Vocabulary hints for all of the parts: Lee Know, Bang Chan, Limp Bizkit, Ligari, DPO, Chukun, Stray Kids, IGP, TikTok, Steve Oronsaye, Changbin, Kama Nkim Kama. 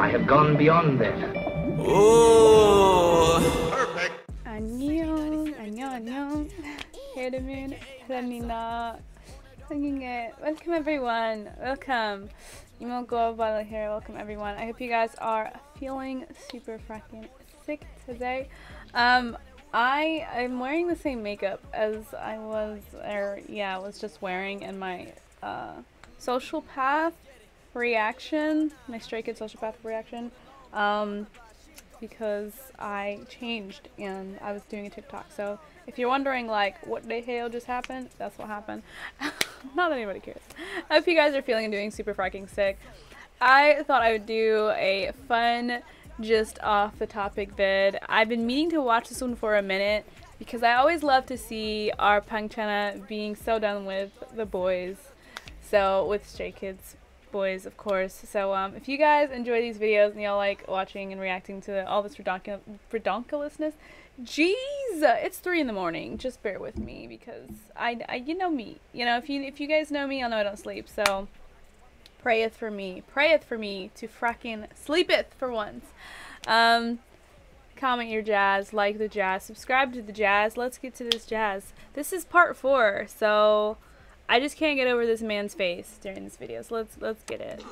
I have gone beyond that. Oh, perfect. 안녕, 안녕, 안녕. 여러분, 사랑합니다. 사랑해. Welcome everyone. Welcome. Imo Global here. Welcome everyone. I hope you guys are feeling super freaking sick today. I am wearing the same makeup as I was, just wearing in my social path reaction, my Stray Kids social path reaction, because I changed and I was doing a TikTok. So if you're wondering like what the hell just happened, that's what happened. Not that anybody cares. I hope you guys are feeling and doing super freaking sick. I thought I would do a fun just off the topic vid. I've been meaning to watch this one for a minute because I always love to see our Bang Chan being so done with the boys. So with Stray Kids boys, of course. So if you guys enjoy these videos and y'all like watching and reacting to all this redonkulousness, jeez, it's 3 in the morning. Just bear with me because I you know me. You know, if you guys know me, y'all know I don't sleep. So prayeth for me to fracking sleepeth for once. Comment your jazz, like the jazz, subscribe to the jazz. Let's get to this jazz. This is part 4. So I just can't get over this man's face during this video, so let's get it.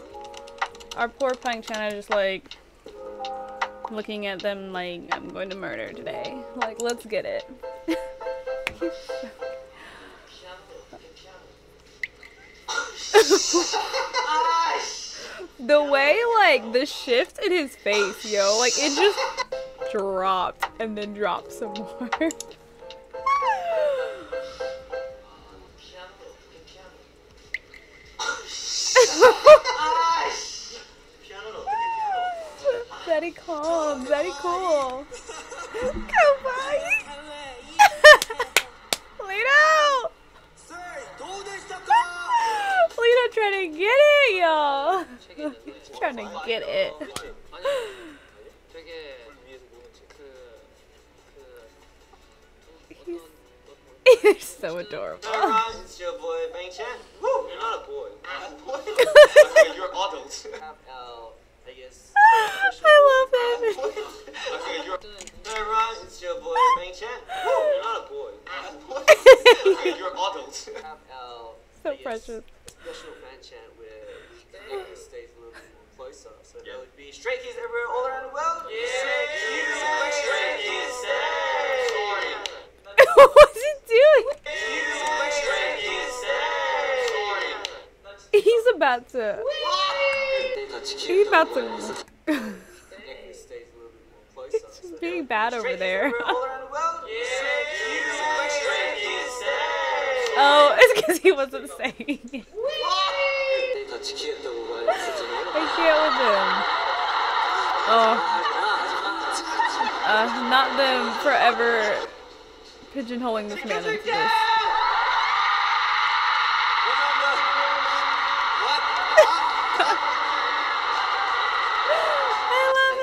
Our poor Bang Chan just like looking at them like I'm going to murder today. Like, let's get it. The way like the shift in his face, yo, like it just dropped and then dropped some more. Very cool, very cool. Goodbye. Lino! Lino trying to get it, y'all. He's trying to get it. He's so adorable. It's your boy, Bang Chan. Woo! You're not a boy. You're adults. I love him. It's your boy, Bang Chan. Woo! You're not a boy. You're adults. So precious. Special Bang Chan where it stays a little bit more closer. So there would be Stray Kids everywhere all around the world. Yeah! Stray Kids. What's he doing? He's about to. He's about to. He's doing bad over there. Oh, it's because he wasn't saying it. I can't with him. Oh. Not them forever. Pigeonholing this man into this.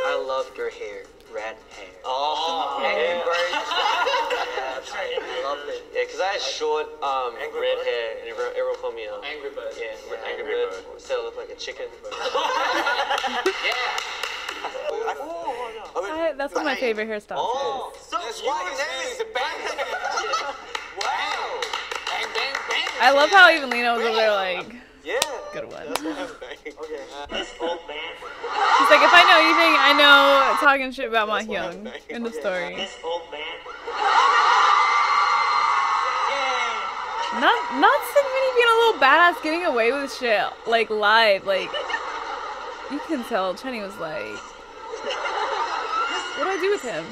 I loved your hair, red hair. Oh, Angry Birds. Yeah, I loved it. Yeah, because I had short, red hair, and everyone called me Angry Bird. Yeah, Angry Bird. Instead I looked like a chicken. Yeah. That's one of my favorite hairstyles. Oh, so that's why his name is Bang Chan. Wow. I love how even Lee Know was over there like, yeah, good one. She's like, if I know anything, I know talking shit about Ma Hyung. End of story. Not sitting many being a little badass getting away with shit like live, like you can tell Chenny was like, what do I do with him?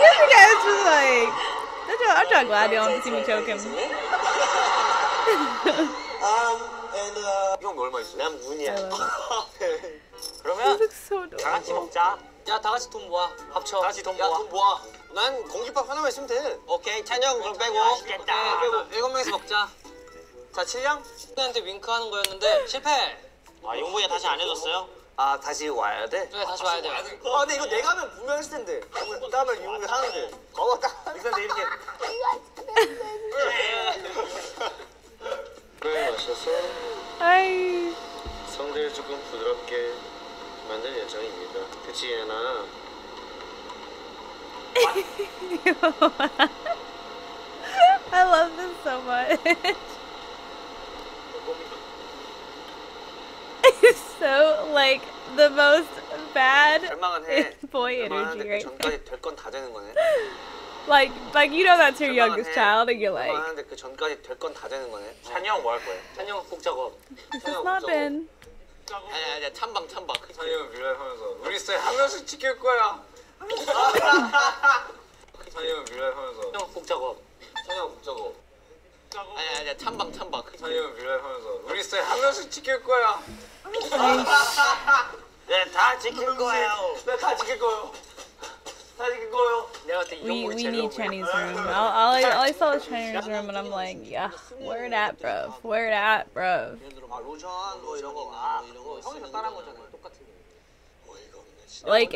Yes, you guys was like, I'm glad y'all didn't see me choke him. He looks so adorable. 야, 다 같이 돈 모아. 합쳐. 다 같이 돈 모아. 야, 돈 모아. 난 공깃밥 하나만 있으면 돼. 오케이, 찬영 그럼 빼고. 빼고 7명이서 먹자. 자, 7량? 형한테 윙크하는 거였는데 실패! 아, 용봉이 다시 안 해줬어요? 아, 다시 와야 돼? 네, 다시 와야 돼. 아, 근데 이거 내가 하면 분명 했을 텐데. 땀을 용봉이 하는데. 땀. 이렇게. 꽤 마셔서 아이. 성대를 조금 부드럽게 만들 예정입니다. 그치 예나? I love this so much. It's so like the most bad boy energy right now. Like you know that's your youngest child and you're like it's not been. 아니야 찬방 찬영을 밀라이하면서 우리 쌤 한 명씩 지킬 거야. 찬영을 밀라이하면서 찬영 꼭 작업 찬영 꼭 작업 아니야 찬방 찬영을 밀라이하면서 우리 쌤 한 명씩 지킬 거야. 네 다 지킬 거예요. 네 다 지킬 거예요. We need Chinese room. All I saw was Chinese room, and I'm like, yeah, word at, bruv. Word at, bruv. Like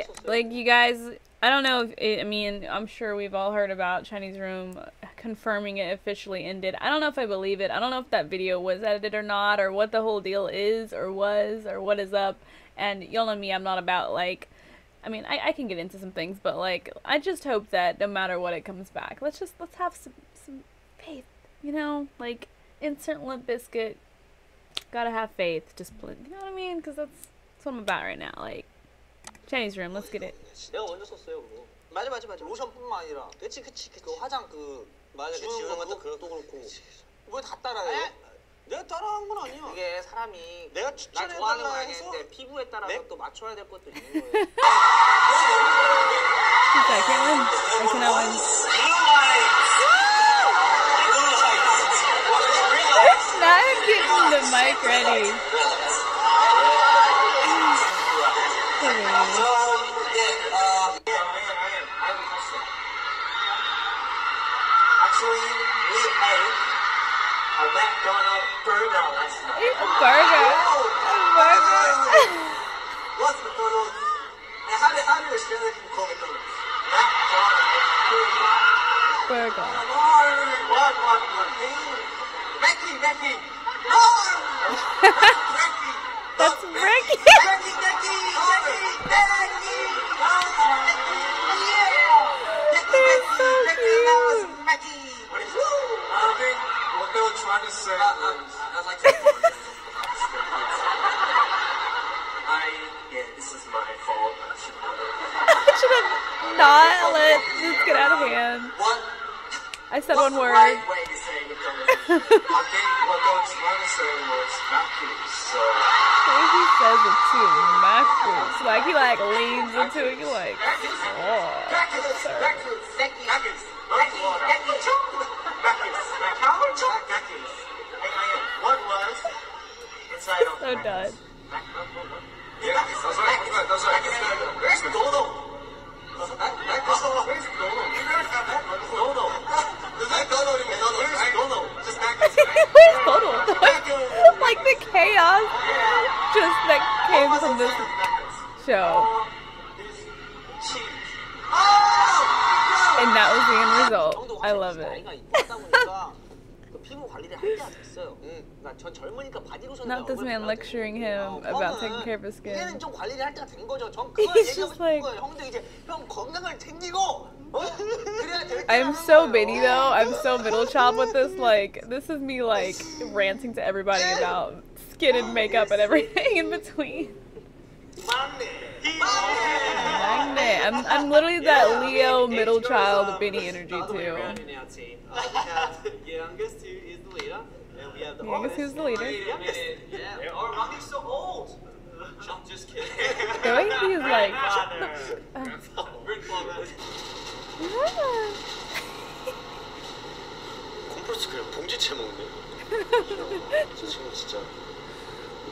you guys, I don't know if it, I mean, I'm sure we've all heard about Chinese room confirming it officially ended. I don't know if I believe it. I don't know if that video was edited or not, or what the whole deal is, or was, or what is up. And y'all know me, I'm not about like. I mean, I can get into some things, but like, I just hope that no matter what, it comes back. Let's have some faith, you know? Like, insert Limp Bizkit, gotta have faith, just, you know what I mean? Because that's what I'm about right now, like, Chinese room, let's get it. 내가 따라한 건 아니야. 이게 사람이 내가 추천해 달라고 했는데 피부에 따라서 또 맞춰야 될 것도 있는 거예요. I went on a burger last night. A burger? A burger? What's the photo? And how do you explain that you call it burger? Burger. Burger. Becky. No! That's Ricky. Becky. What they were trying to say was I'd like to this is my fault. I should have not let this get out of hand. What? I said one word. What's the right way to say it? I think what they were trying to say was Matthews, so. He says it too, Matthews. Like he like leans into it, you're like, oh. What was inside of so done. Where's Dodo? Where's Dodo? Where's Dodo? Like the chaos just that came from this show. And that was the end result. I love it. Not this man lecturing him about taking care of his skin. He's just like, I'm so bitty though. I'm so middle child with this. Like, this is me like ranting to everybody about skin and makeup and everything in between. I'm literally that Leo middle child bitty energy too. Youngest who's the leader? Yeah, our mommy's so old. I'm just kidding. The way he's like. Grandfather.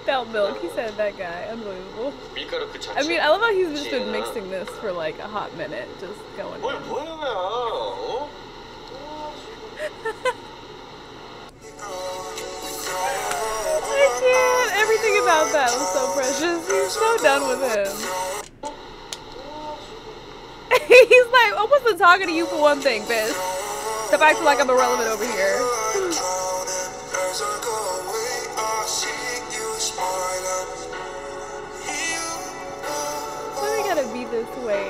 Felt milk, he said that guy. Unbelievable. I mean, I love how he's just been mixing this for like a hot minute, just going. I can't. Everything about that was so precious. He's so done with him. He's like, I wasn't talking to you for one thing, bitch. The fact that like I'm irrelevant over here. Why do I gotta be this way?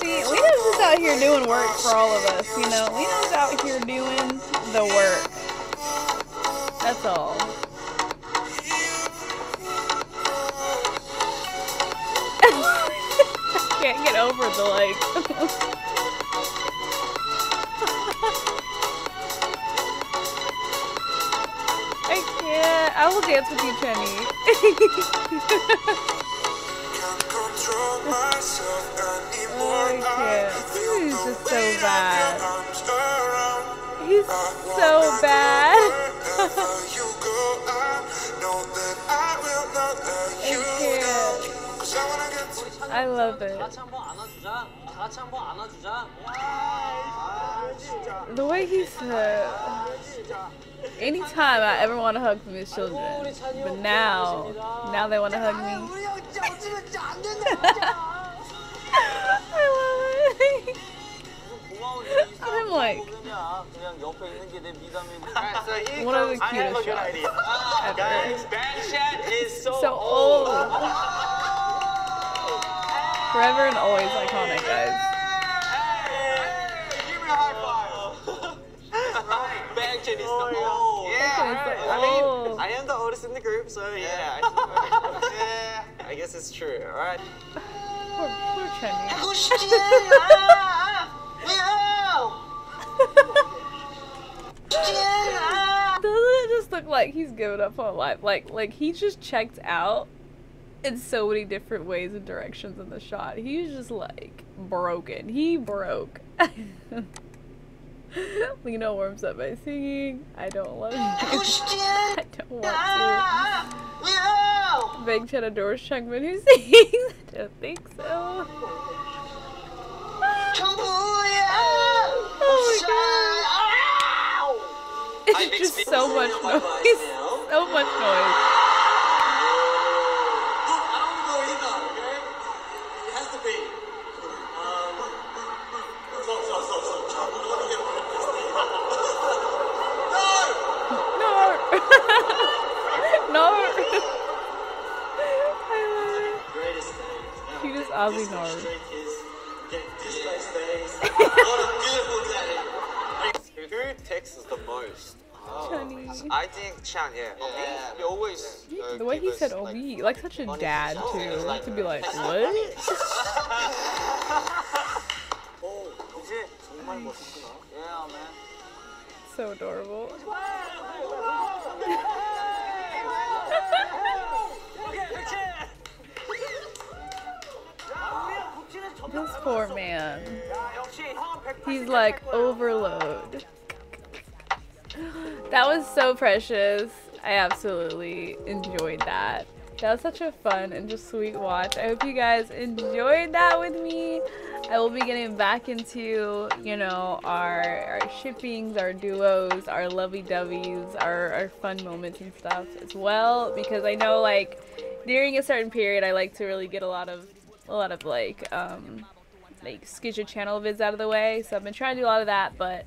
See, Lena's just out here doing work for all of us, you know? Lena's out here doing the work. That's all. I can't get over the I can't. I will dance with you, Chenny. He's just so bad. He's so bad. I love it. The way he said, anytime I ever want to hug from his children, but now they want to hug me. I love it. I'm like, one of the cutest shots ever. Guys, Bang Chan is so old. Forever and always iconic, guys. Hey, give me a high five. Right, Bang Chan is so old. Yeah, I mean, I am the oldest in the group, so yeah. Yeah, I guess it's true. All right. Poor Chan. Doesn't it just look like he's given up on life? Like he's just checked out in so many different ways and directions in the shot. He's just like broken. He broke. Lee Know warms up by singing, "I don't love you." I don't want to. Bang Chan adores Changbin who sings. I don't think so. Oh my god. It's just so much noise. So much noise. I don't know either, okay? It has to be. No. Cutest Aussie Nard. Who texts the most? Oh. I think Chan, yeah. He always. The way he said "obi," like such a dad too. Like to be like, what? Yeah, man. So adorable. This poor man. He's like overload. That was so precious. I absolutely enjoyed that. That was such a fun and just sweet watch. I hope you guys enjoyed that with me. I will be getting back into, you know, our shippings, our duos, our lovey-doveys, our fun moments and stuff as well. Because I know, like, during a certain period, I like to really get a lot of like sketch your channel vids out of the way, so I've been trying to do a lot of that, but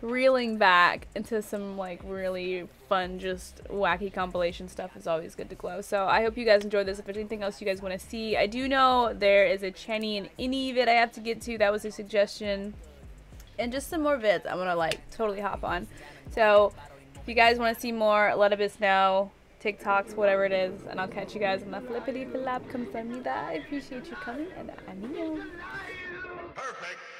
reeling back into some like really fun, just wacky compilation stuff is always good to glow. So I hope you guys enjoyed this. If there's anything else you guys want to see, I do know there is a Chenny and Innie vid I have to get to. That was a suggestion, and just some more vids I want to like totally hop on. So if you guys want to see more, let us know. TikToks, whatever it is, and I'll catch you guys in the flippity flap. Come send me that. I appreciate you coming, and annyeong. Perfect.